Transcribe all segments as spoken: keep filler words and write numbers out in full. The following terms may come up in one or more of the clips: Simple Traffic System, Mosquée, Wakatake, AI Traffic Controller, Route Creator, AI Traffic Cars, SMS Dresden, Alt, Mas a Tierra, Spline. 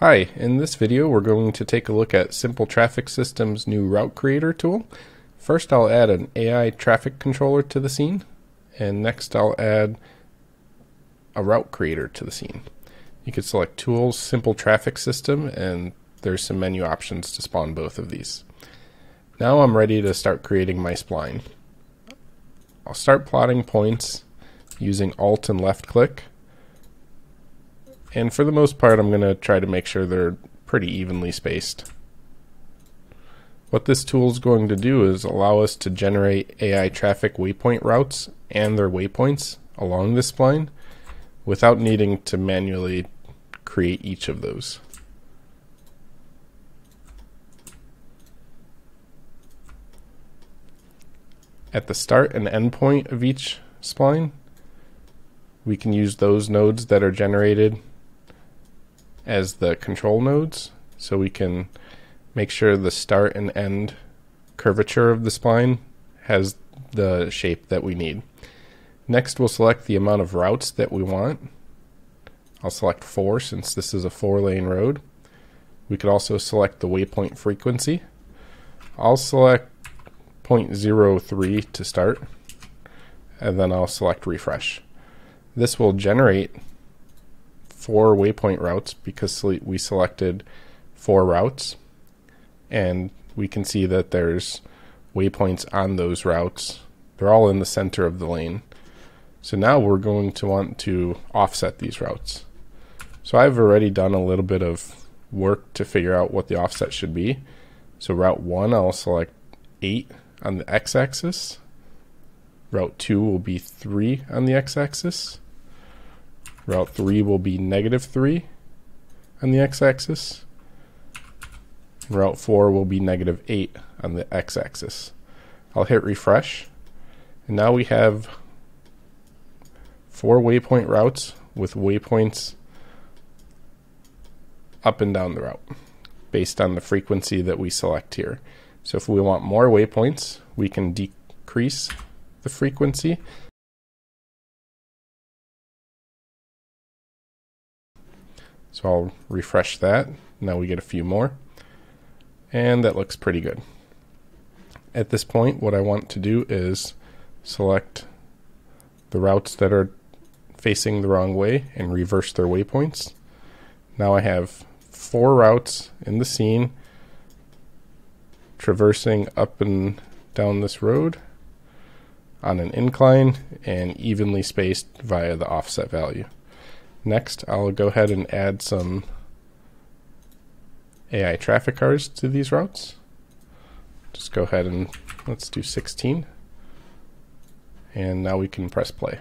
Hi, in this video we're going to take a look at Simple Traffic System's new Route Creator tool. First I'll add an A I Traffic Controller to the scene, and next I'll add a Route Creator to the scene. You can select Tools, Simple Traffic System, and there's some menu options to spawn both of these. Now I'm ready to start creating my spline. I'll start plotting points using Alt and left click. And for the most part, I'm going to try to make sure they're pretty evenly spaced. What this tool is going to do is allow us to generate A I traffic waypoint routes and their waypoints along this spline without needing to manually create each of those. At the start and end point of each spline, we can use those nodes that are generated as the control nodes, so we can make sure the start and end curvature of the spline has the shape that we need. Next we'll select the amount of routes that we want. I'll select four since this is a four lane road. We could also select the waypoint frequency. I'll select zero point zero three to start, and then I'll select refresh. This will generate four waypoint routes because we selected four routes, and we can see that there's waypoints on those routes. They're all in the center of the lane. So now we're going to want to offset these routes. So I've already done a little bit of work to figure out what the offset should be. So route one, I'll select eight on the x-axis. Route two will be three on the x-axis. Route three will be negative three on the x-axis. Route four will be negative eight on the x-axis. I'll hit refresh, and now we have four waypoint routes with waypoints up and down the route based on the frequency that we select here. So if we want more waypoints, we can decrease the frequency. So I'll refresh that. Now we get a few more, and that looks pretty good. At this point, what I want to do is select the routes that are facing the wrong way and reverse their waypoints. Now I have four routes in the scene traversing up and down this road on an incline and evenly spaced via the offset value. Next, I'll go ahead and add some A I traffic cars to these routes. Just go ahead and let's do sixteen. And now we can press play.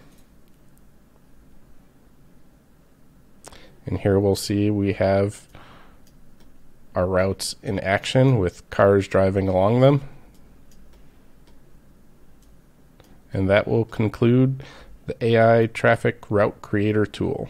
And here we'll see we have our routes in action with cars driving along them. And that will conclude the A I Traffic Route Creator tool.